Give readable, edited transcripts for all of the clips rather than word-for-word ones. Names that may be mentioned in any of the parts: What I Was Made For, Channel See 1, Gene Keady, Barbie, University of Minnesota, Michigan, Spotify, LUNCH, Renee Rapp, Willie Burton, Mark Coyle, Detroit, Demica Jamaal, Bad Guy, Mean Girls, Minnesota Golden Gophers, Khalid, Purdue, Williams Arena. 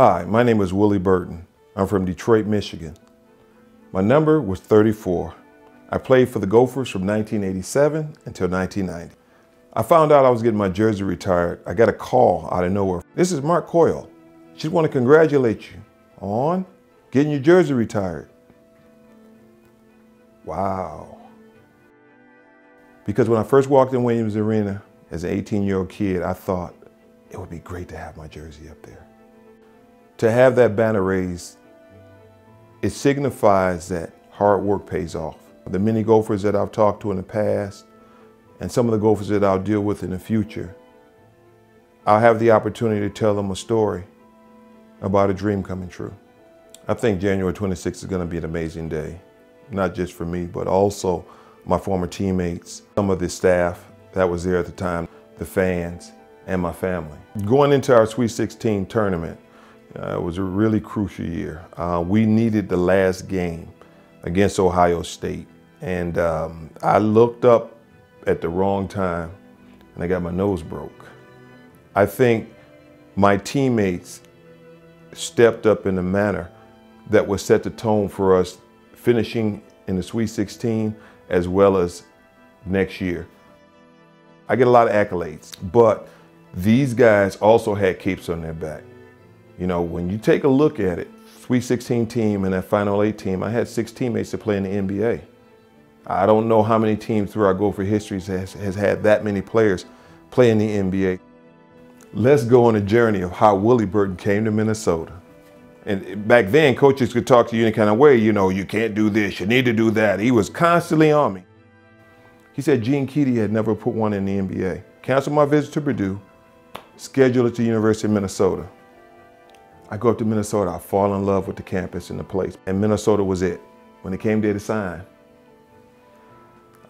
Hi, my name is Willie Burton. I'm from Detroit, Michigan. My number was 34. I played for the Gophers from 1987 until 1990. I found out I was getting my jersey retired. I got a call out of nowhere. This is Mark Coyle. She wants to congratulate you on getting your jersey retired. Wow. Because when I first walked in Williams Arena as an 18-year-old kid, I thought it would be great to have my jersey up there. To have that banner raised, it signifies that hard work pays off. The many Gophers that I've talked to in the past and some of the Gophers that I'll deal with in the future, I'll have the opportunity to tell them a story about a dream coming true. I think January 26th is going to be an amazing day, not just for me, but also my former teammates, some of the staff that was there at the time, the fans, and my family. Going into our Sweet 16 tournament, it was a really crucial year. We needed the last game against Ohio State, and I looked up at the wrong time and I got my nose broke. I think my teammates stepped up in a manner that would set the tone for us finishing in the Sweet 16 as well as next year. I get a lot of accolades, but these guys also had capes on their back. You know, when you take a look at it, Sweet 16 team and that Final Eight team, I had 6 teammates that play in the NBA. I don't know how many teams through our Gopher histories has had that many players play in the NBA. Let's go on a journey of how Willie Burton came to Minnesota. And back then, coaches could talk to you in a kind of way, you know, you can't do this, you need to do that. He was constantly on me. He said Gene Keady had never put one in the NBA. Cancel my visit to Purdue, schedule it to University of Minnesota. I go up to Minnesota, I fall in love with the campus and the place. And Minnesota was it. When it came there to sign,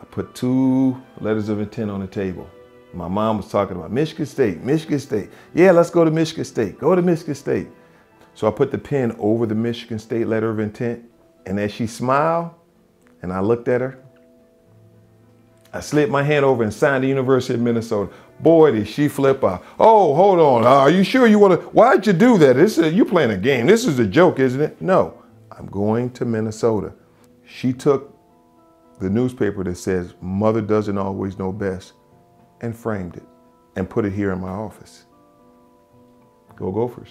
I put 2 letters of intent on the table. My mom was talking about Michigan State, Michigan State. Yeah, let's go to Michigan State, go to Michigan State. So I put the pen over the Michigan State letter of intent, and as she smiled and I looked at her, I slid my hand over and signed the University of Minnesota. Boy, did she flip out. Oh, hold on, are you sure you want to, why'd you do that? You're playing a game, this is a joke, isn't it? No, I'm going to Minnesota. She took the newspaper that says, "Mother doesn't always know best," and framed it and put it here in my office. Go Gophers.